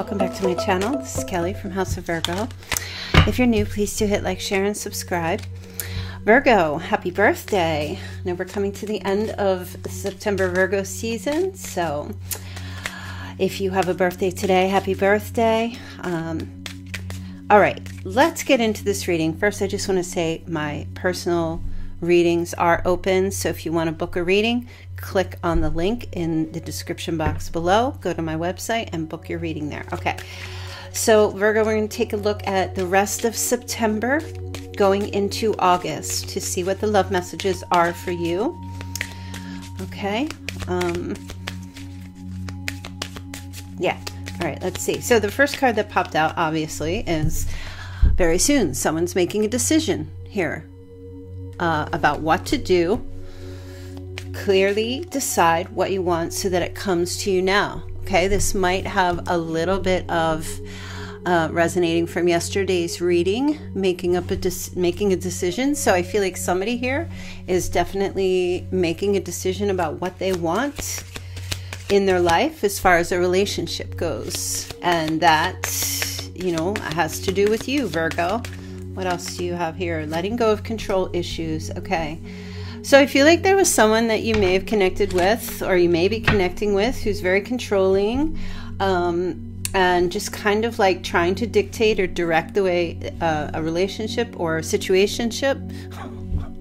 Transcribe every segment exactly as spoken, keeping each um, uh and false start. welcome back to my channel. This is Kelly from House of Virgo. If you're new, please do hit like, share, and subscribe. Virgo, happy birthday. Now we're coming to the end of September Virgo season, so if you have a birthday today, happy birthday. Um, all right, let's get into this reading. First, I just want to say my personal readings are open, so if you want to book a reading, click on the link in the description box below, go to my website and book your reading there. Okay, so Virgo, we're going to take a look at the rest of September going into August to see what the love messages are for you. Okay, um, yeah, all right, let's see. So the first card that popped out obviously is very soon someone's making a decision here Uh, about what to do. Clearly decide what you want so that it comes to you now. Okay, this might have a little bit of uh, resonating from yesterday's reading, making up a making a decision. So I feel like somebody here is definitely making a decision about what they want in their life as far as a relationship goes, and that, you know, has to do with you, Virgo. What else do you have here? Letting go of control issues. Okay, so I feel like there was someone that you may have connected with, or you may be connecting with, who's very controlling, um, and just kind of like trying to dictate or direct the way uh, a relationship or a situationship.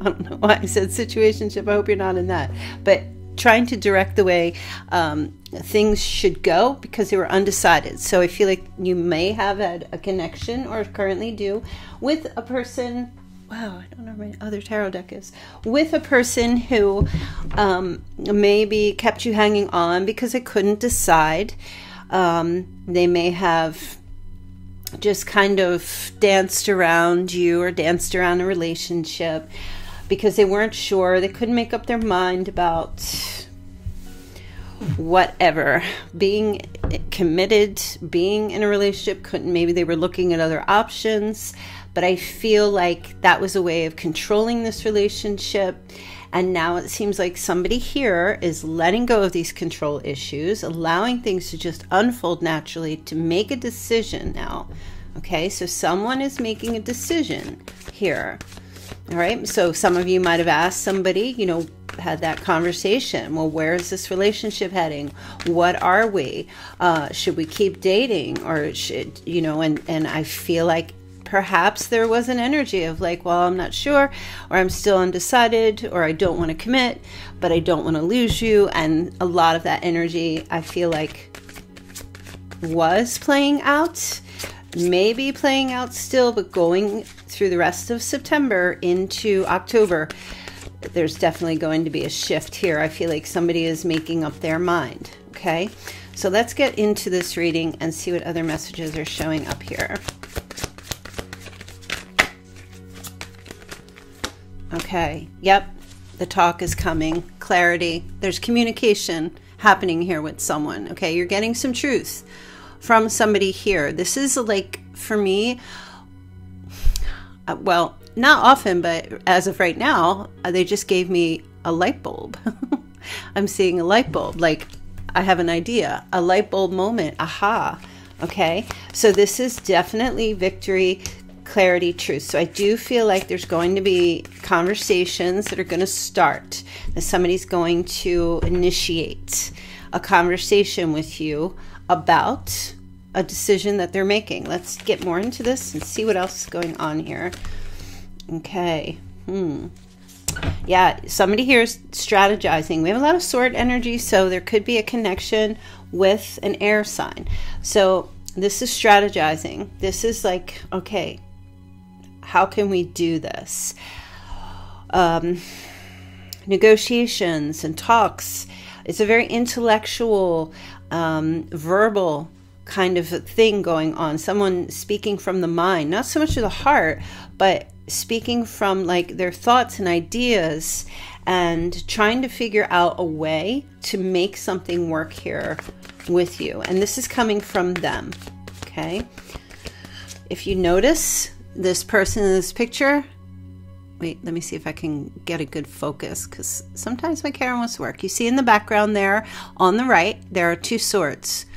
I don't know why I said situationship. I hope you're not in that. But trying to direct the way um, things should go because they were undecided. So I feel like you may have had a connection, or currently do, with a person. Wow, I don't know where my other tarot deck is. With a person who um, maybe kept you hanging on because they couldn't decide. Um, they may have just kind of danced around you, or danced around a relationship, because they weren't sure, they couldn't make up their mind about whatever, being committed, being in a relationship, couldn't, maybe they were looking at other options. But I feel like that was a way of controlling this relationship, and now it seems like somebody here is letting go of these control issues, allowing things to just unfold naturally, to make a decision now. Okay, so someone is making a decision here. All right, so some of you might have asked somebody, you know, had that conversation. Well, where is this relationship heading? What are we? Uh, should we keep dating, or should, you know, and, and I feel like perhaps there was an energy of like, well, I'm not sure, or I'm still undecided, or I don't want to commit, but I don't want to lose you. And a lot of that energy, I feel like, was playing out. Maybe playing out still, but going through the rest of September into October, there's definitely going to be a shift here. I feel like somebody is making up their mind. Okay, so let's get into this reading and see what other messages are showing up here. Okay, yep, the talk is coming, clarity, there's communication happening here with someone. Okay, you're getting some truth from somebody here. This is like, for me, uh, well, not often, but as of right now, uh, they just gave me a light bulb. I'm seeing a light bulb, like I have an idea, a light bulb moment, aha. Okay, so this is definitely victory, clarity, truth. So I do feel like there's going to be conversations that are going to start, that somebody's going to initiate a conversation with you about a decision that they're making. Let's get more into this and see what else is going on here. Okay, hmm. Yeah, somebody here is strategizing. We have a lot of sword energy, so there could be a connection with an air sign. So this is strategizing. This is like, okay, how can we do this? Um, negotiations and talks. It's a very intellectual, um, verbal kind of thing going on. Someone speaking from the mind, not so much of the heart, but speaking from like their thoughts and ideas, and trying to figure out a way to make something work here with you. And this is coming from them. Okay. If you notice this person in this picture, wait, let me see if I can get a good focus, because sometimes my camera wants to work. You see in the background there on the right, there are two swords.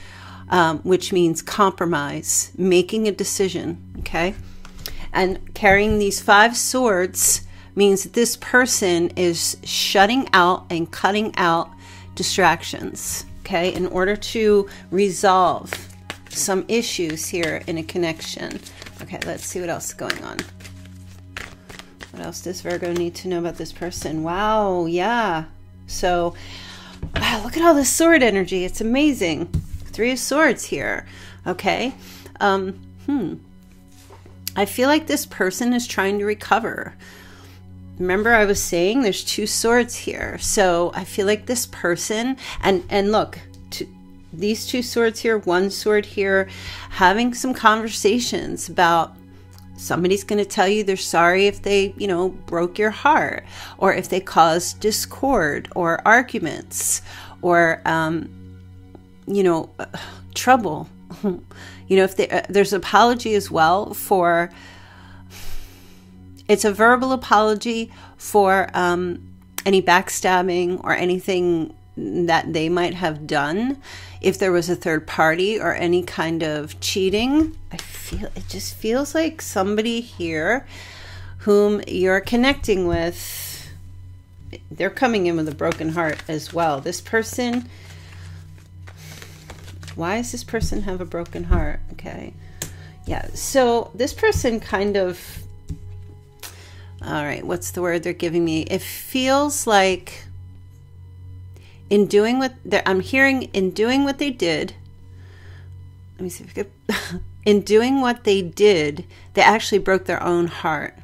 um, which means compromise, making a decision, okay? And carrying these five swords means that this person is shutting out and cutting out distractions, okay, in order to resolve some issues here in a connection. Okay, let's see what else is going on. What else does Virgo need to know about this person? Wow, yeah. So, wow, look at all this sword energy. It's amazing. Three of Swords here, okay? Um, hmm. I feel like this person is trying to recover. Remember I was saying there's two swords here. So I feel like this person, and, and look, to, these two swords here, one sword here, having some conversations about somebody's going to tell you they're sorry if they, you know, broke your heart, or if they caused discord or arguments or, um, you know, uh, trouble. You know, if they, uh, there's apology as well for, it's a verbal apology for um, any backstabbing or anything that they might have done. If there was a third party or any kind of cheating, I feel, it just feels like somebody here whom you're connecting with, they're coming in with a broken heart as well. This person, why does this person have a broken heart? Okay. Yeah. So this person kind of, all right, what's the word they're giving me? It feels like in doing what they're, I'm hearing in doing what they did, let me see if I could, in doing what they did, they actually broke their own heart.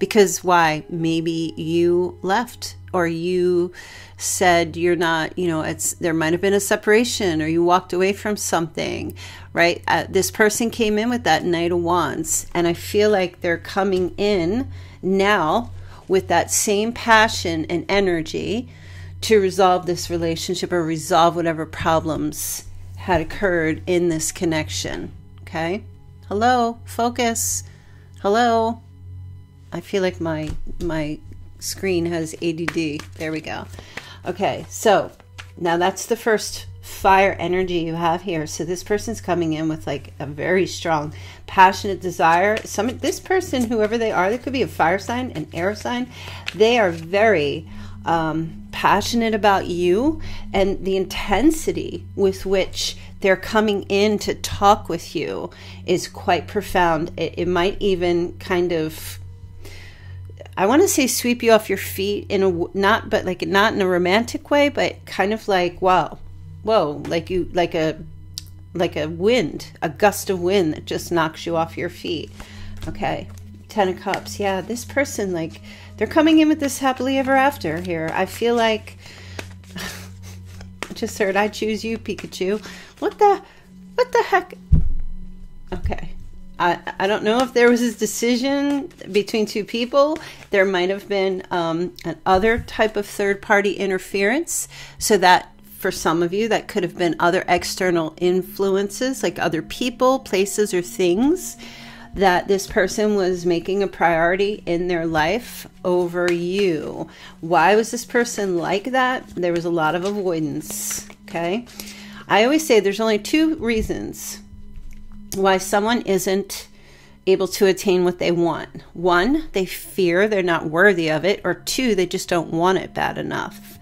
Because why? Maybe you left, or you said you're not, you know, it's, there might have been a separation, or you walked away from something, right? Uh, this person came in with that Knight of Wands, and I feel like they're coming in now with that same passion and energy to resolve this relationship or resolve whatever problems had occurred in this connection, okay? Hello, focus, hello. I feel like my my screen has A D D. There we go. Okay, so now that's the first fire energy you have here. So this person's coming in with like a very strong, passionate desire. Some, this person, whoever they are, they could be a fire sign, an air sign. They are very um, passionate about you, and the intensity with which they're coming in to talk with you is quite profound. It, it might even kind of, I want to say sweep you off your feet in a, not, but like not in a romantic way, but kind of like, wow, whoa, like you, like a, like a wind, a gust of wind that just knocks you off your feet. Okay. Ten of Cups. Yeah. This person, like they're coming in with this happily ever after here. I feel like I just heard, I choose you, Pikachu. What the, what the heck? Okay. I, I don't know if there was a decision between two people. There might have been um, an other type of third-party interference. So that, for some of you, that could have been other external influences, like other people, places, or things that this person was making a priority in their life over you. Why was this person like that? There was a lot of avoidance, okay? I always say there's only two reasons why someone isn't able to attain what they want. One, they fear they're not worthy of it, or two, they just don't want it bad enough.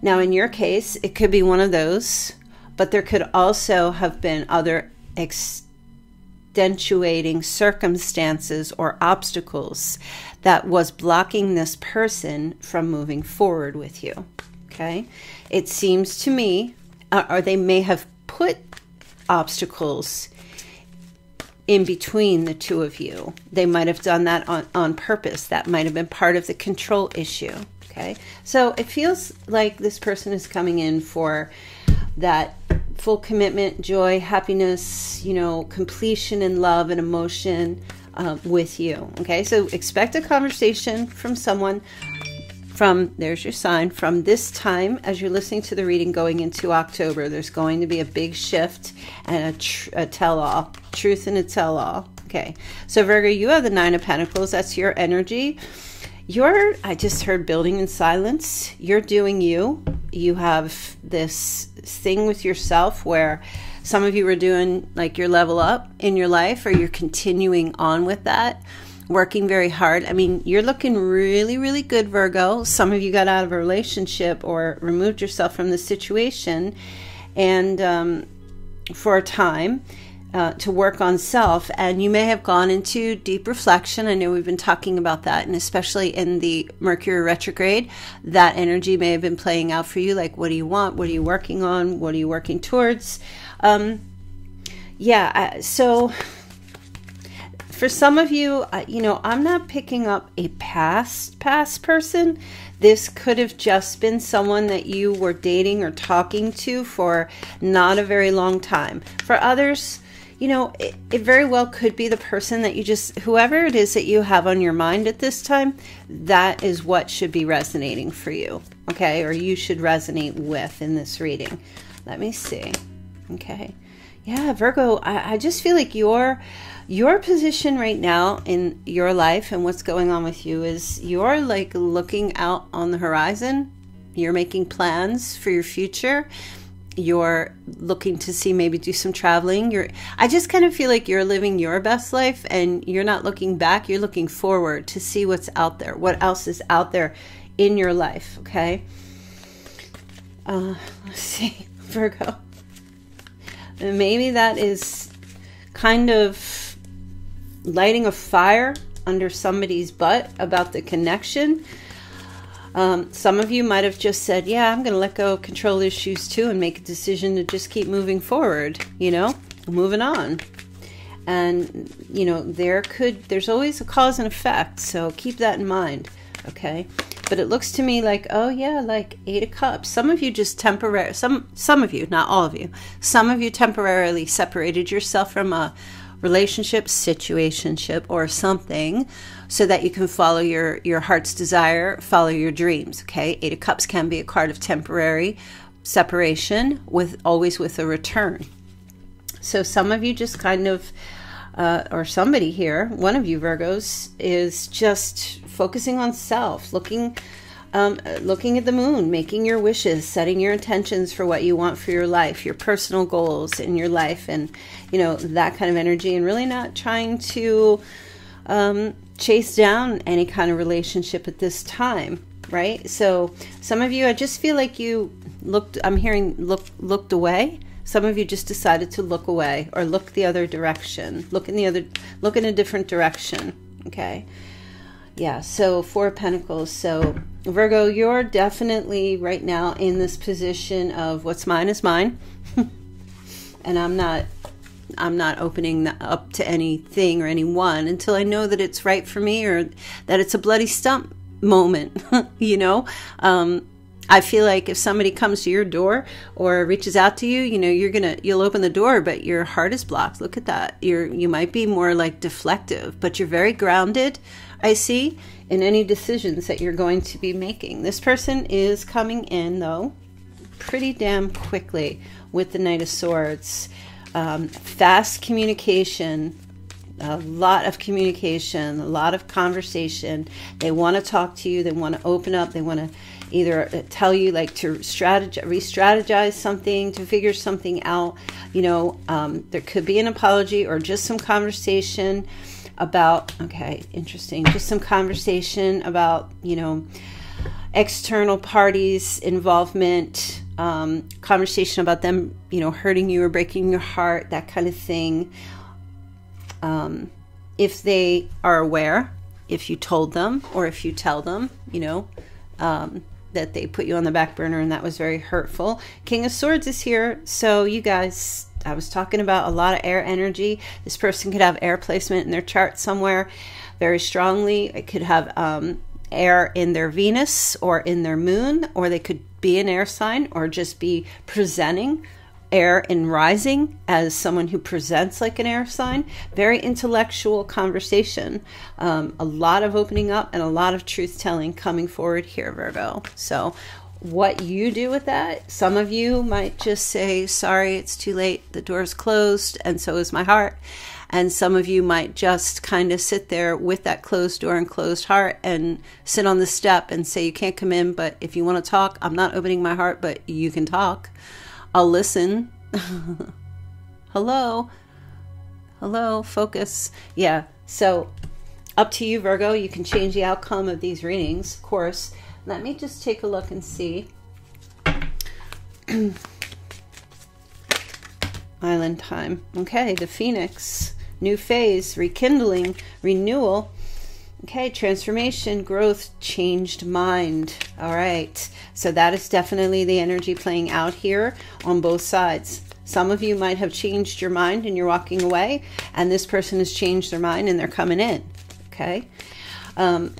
Now, in your case, it could be one of those, but there could also have been other extenuating circumstances or obstacles that was blocking this person from moving forward with you, okay? It seems to me, uh, or they may have put obstacles in between the two of you. They might have done that on, on purpose. That might have been part of the control issue, okay? So it feels like this person is coming in for that full commitment, joy, happiness, you know, completion and love and emotion uh, with you, okay? So expect a conversation from someone from, there's your sign, from this time as you're listening to the reading going into October. There's going to be a big shift and a, tr a tell-all, truth and a tell-all. Okay, so Virgo, you have the Nine of Pentacles. That's your energy. You're, I just heard building in silence. You're doing you. you have this thing with yourself where some of you are doing like your level up in your life, or you're continuing on with that, working very hard. I mean, you're looking really, really good, Virgo. Some of you got out of a relationship or removed yourself from the situation, and um, for a time uh, to work on self. And you may have gone into deep reflection. I know we've been talking about that, and especially in the Mercury retrograde, that energy may have been playing out for you. Like, what do you want? What are you working on? What are you working towards? Um, yeah, so... For some of you, you know, I'm not picking up a past, past person. This could have just been someone that you were dating or talking to for not a very long time. For others, you know, it, it very well could be the person that you just, whoever it is that you have on your mind at this time, that is what should be resonating for you, okay? Or you should resonate with in this reading. Let me see, okay. Yeah, Virgo, I, I just feel like your your position right now in your life and what's going on with you is you're like looking out on the horizon. You're making plans for your future. You're looking to see, maybe do some traveling. You're, I just kind of feel like you're living your best life, and you're not looking back. You're looking forward to see what's out there, what else is out there in your life, okay? Uh, let's see, Virgo. Maybe that is kind of lighting a fire under somebody's butt about the connection. Um, some of you might have just said, yeah, I'm going to let go of control issues too and make a decision to just keep moving forward, you know, moving on. And, you know, there could, there's always a cause and effect, so keep that in mind, okay? But it looks to me like, oh yeah, like Eight of Cups. Some of you just temporarily, some, some of you, not all of you, some of you temporarily separated yourself from a relationship, situationship, or something so that you can follow your, your heart's desire, follow your dreams, okay? Eight of Cups can be a card of temporary separation, with always with a return. So some of you just kind of, Uh, or somebody here, one of you Virgos, is just focusing on self, looking, um, looking at the moon, making your wishes, setting your intentions for what you want for your life, your personal goals in your life, and, you know, that kind of energy, and really not trying to um, chase down any kind of relationship at this time, right? So some of you, I just feel like you looked, I'm hearing look, looked away. Some of you just decided to look away or look the other direction, look in the other, look in a different direction. Okay. Yeah. So Four of Pentacles. So Virgo, you're definitely right now in this position of what's mine is mine. And I'm not, I'm not opening up to anything or anyone until I know that it's right for me, or that it's a bloody stump moment, you know, um, I feel like if somebody comes to your door or reaches out to you, you know, you're going to, you'll open the door, but your heart is blocked. Look at that. You're, you might be more like deflective, but you're very grounded, I see, in any decisions that you're going to be making. This person is coming in though pretty damn quickly with the Knight of Swords. Um, fast communication, a lot of communication, a lot of conversation. They want to talk to you. They want to open up. They want to either tell you like to strategize, re-strategize something, to figure something out. You know, um, there could be an apology or just some conversation about, okay, interesting, just some conversation about, you know, external parties' involvement, um, conversation about them, you know, hurting you or breaking your heart, that kind of thing. Um, if they are aware, if you told them or if you tell them, you know, um, that they put you on the back burner and that was very hurtful. King of Swords is here. So you guys, I was talking about a lot of air energy. This person could have air placement in their chart somewhere very strongly. It could have um, air in their Venus or in their moon, or they could be an air sign or just be presenting air in rising as someone who presents like an air sign. Very intellectual conversation, um, a lot of opening up and a lot of truth telling coming forward here, Virgo. So what you do with that, some of you might just say, sorry, it's too late, the door's closed and so is my heart, And some of you might just kind of sit there with that closed door and closed heart and sit on the step and say, you can't come in, but if you want to talk, I'm not opening my heart, but you can talk. I'll listen. Hello. Hello. Focus. Yeah. So up to you, Virgo. You can change the outcome of these readings, of course. Let me just take a look and see. Island time. Okay, the Phoenix, new phase, rekindling, renewal. Okay, transformation, growth, changed mind. All right, so that is definitely the energy playing out here on both sides. Some of you might have changed your mind and you're walking away, and this person has changed their mind and they're coming in. Okay. Um,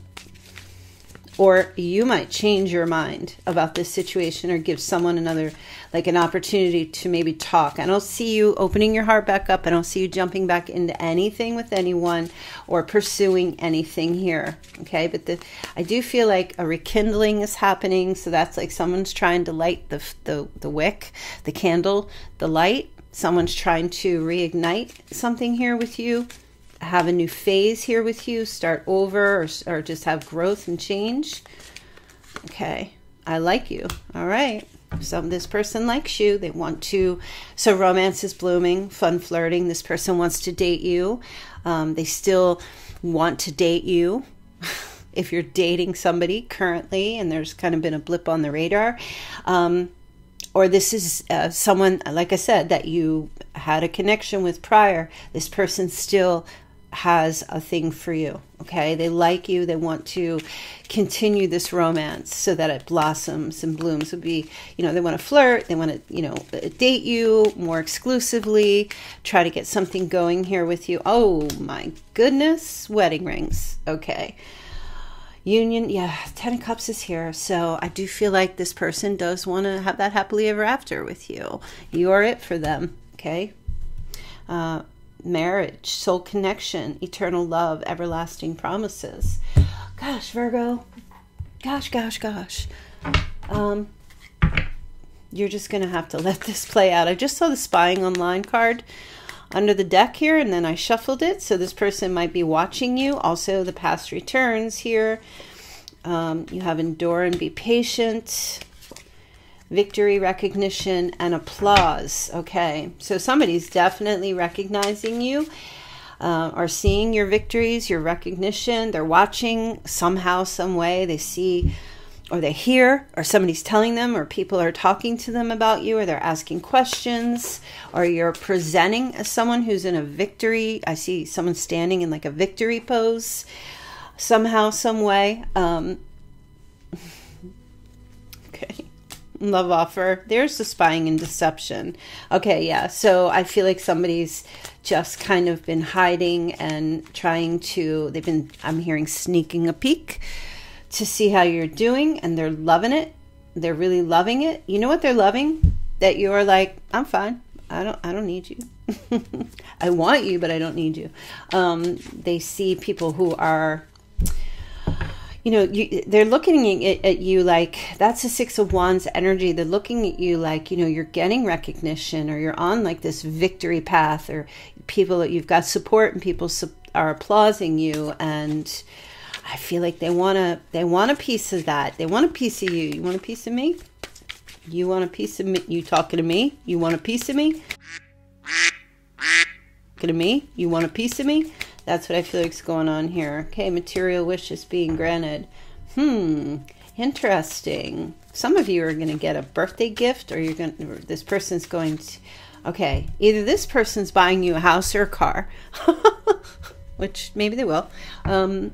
Or you might change your mind about this situation or give someone another, like an opportunity to maybe talk. I don't see you opening your heart back up. I don't see you jumping back into anything with anyone or pursuing anything here. Okay. But the, I do feel like a rekindling is happening. So that's like someone's trying to light the, the, the wick, the candle, the light. Someone's trying to reignite something here with you. Have a new phase here with you, start over, or, or just have growth and change. Okay, I like you. All right, so this person likes you. They want to, so romance is blooming, fun flirting. This person wants to date you. Um, they still want to date you. If you're dating somebody currently and there's kind of been a blip on the radar, um, or this is uh, someone, like I said, that you had a connection with prior, this person still has a thing for you. Okay, they like you, they want to continue this romance so that it blossoms and blooms. Would be, you know, they want to flirt, they want to, you know, date you more exclusively, try to get something going here with you. Oh my goodness, wedding rings. Okay, union. Yeah, ten of cups is here, so I do feel like this person does want to have that happily ever after with you. You are it for them. Okay. Uh, marriage, soul connection, eternal love, everlasting promises. Gosh, Virgo, gosh, gosh, gosh. Um, you're just going to have to let this play out. I just saw the spying online card under the deck here, and then I shuffled it. So this person might be watching you. Also the past returns here. Um, you have endure and be patient. Victory, recognition, and applause. Okay, so somebody's definitely recognizing you, uh, or seeing your victories, your recognition. They're watching somehow, some way. They see, or they hear, or somebody's telling them, or people are talking to them about you, or they're asking questions, or you're presenting as someone who's in a victory. I see someone standing in like a victory pose somehow, some way. Um, okay. Love offer. There's the spying and deception. Okay, yeah, so I feel like somebody's just kind of been hiding and trying to, they've been, I'm hearing sneaking a peek to see how you're doing, and they're loving it. They're really loving it. You know what they're loving? That you are like, I'm fine. I don't, I don't need you. I want you, but I don't need you. Um, they see people who are, you know, you, they're looking at, at you like, that's the Six of Wands energy. They're looking at you like, you know, you're getting recognition, or you're on like this victory path, or people that you've got support, and people are applauding you. And I feel like they want to, they want a piece of that. They want a piece of you. You want a piece of me? You want a piece of me? You talking to me? You want a piece of me? Talking to me? You want a piece of me? That's what I feel like is going on here. Okay, material wishes being granted. Hmm, interesting. Some of you are going to get a birthday gift, or you're going. To, this person's going to. Okay, either this person's buying you a house or a car, which maybe they will. Um,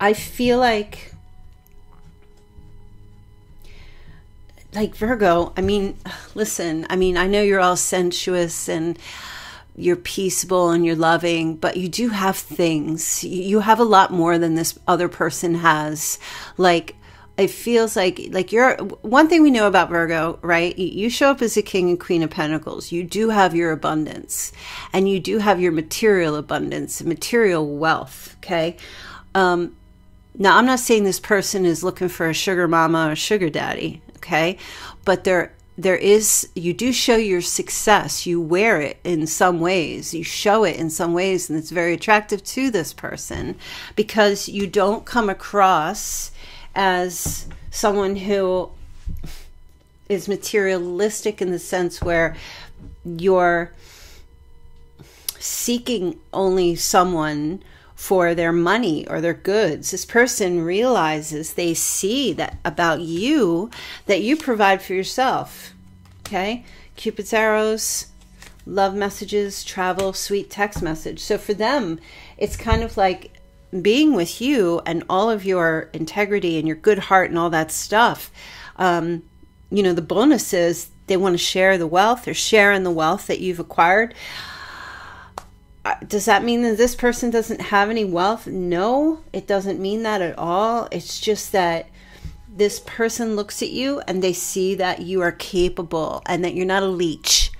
I feel like, like Virgo. I mean, listen. I mean, I know you're all sensuous and you're peaceable and you're loving, but you do have things. You have a lot more than this other person has. Like, it feels like, like you're, one thing we know about Virgo, right? You show up as a king and queen of pentacles. You do have your abundance, and you do have your material abundance, material wealth. Okay. Um, now I'm not saying this person is looking for a sugar mama or sugar daddy. Okay. But they're, there is, you do show your success. You wear it in some ways. You show it in some ways, and it's very attractive to this person because you don't come across as someone who is materialistic in the sense where you're seeking only someone for their money or their goods. This person realizes, they see that about you, that you provide for yourself. Okay? Cupid's arrows, love messages, travel, sweet text message. So for them, it's kind of like being with you and all of your integrity and your good heart and all that stuff. Um, you know, the bonus is they want to share the wealth or share in the wealth that you've acquired. Does that mean that this person doesn't have any wealth? No, it doesn't mean that at all. It's just that this person looks at you and they see that you are capable and that you're not a leech.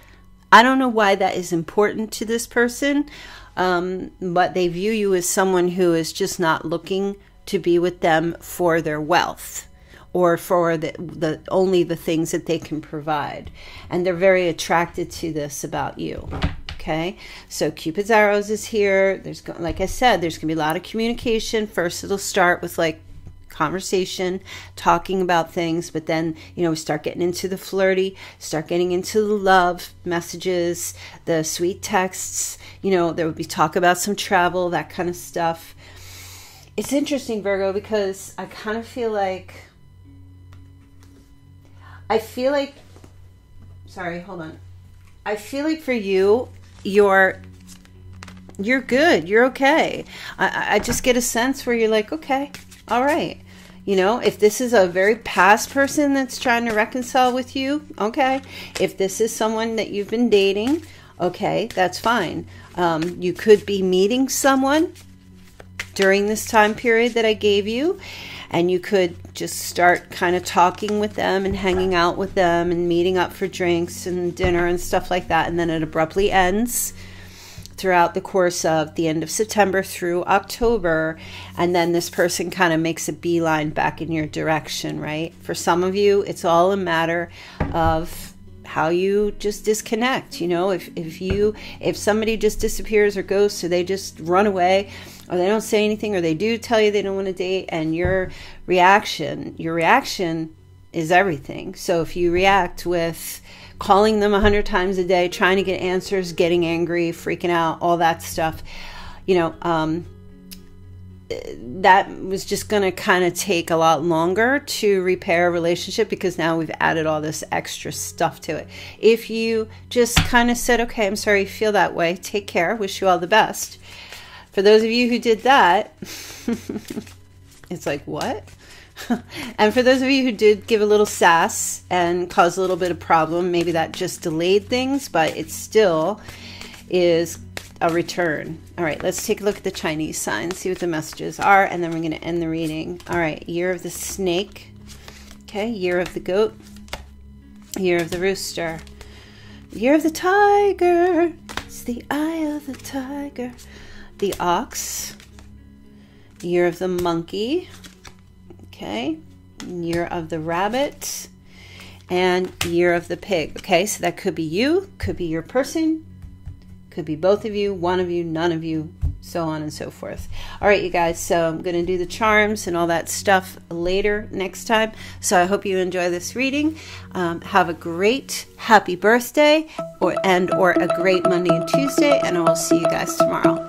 I don't know why that is important to this person, um, but they view you as someone who is just not looking to be with them for their wealth or for the, the only the things that they can provide. And they're very attracted to this about you. Okay, so Cupid's arrows is here. There's, like I said, there's gonna be a lot of communication. First, it'll start with like conversation, talking about things, but then, you know, we start getting into the flirty, start getting into the love messages, the sweet texts. You know, there would be talk about some travel, that kind of stuff. It's interesting, Virgo, because I kind of feel like, I feel like, sorry, hold on. I feel like for you, you're you're good, you're okay. I, I just get a sense where you're like, okay, all right, you know, if this is a very past person that's trying to reconcile with you, okay. If this is someone that you've been dating, okay, that's fine. Um, you could be meeting someone during this time period that I gave you, and you could just start kind of talking with them and hanging out with them and meeting up for drinks and dinner and stuff like that. And then it abruptly ends throughout the course of the end of September through October. And then this person kind of makes a beeline back in your direction, right? For some of you, it's all a matter of how you just disconnect. You know, if, if you, if somebody just disappears or ghosts, or they just run away, or they don't say anything, or they do tell you they don't want to date, and your reaction, your reaction is everything. So if you react with calling them a hundred times a day, trying to get answers, getting angry, freaking out, all that stuff, you know, um, that was just going to kind of take a lot longer to repair a relationship, because now we've added all this extra stuff to it. If you just kind of said, okay, I'm sorry you feel that way, take care, wish you all the best. For those of you who did that, it's like, what? And for those of you who did give a little sass and cause a little bit of problem, maybe that just delayed things, but it still is a return. All right, let's take a look at the Chinese sign, see what the messages are, and then we're going to end the reading. All right, year of the snake. Okay, year of the goat. Year of the rooster. Year of the tiger. It's the eye of the tiger. The ox. Year of the monkey. Okay, year of the rabbit. And year of the pig. Okay, so that could be you, could be your person, could be both of you, one of you, none of you, so on and so forth. All right, you guys, so I'm going to do the charms and all that stuff later next time. So I hope you enjoy this reading. Um, have a great happy birthday or and or a great Monday and Tuesday, and I will see you guys tomorrow.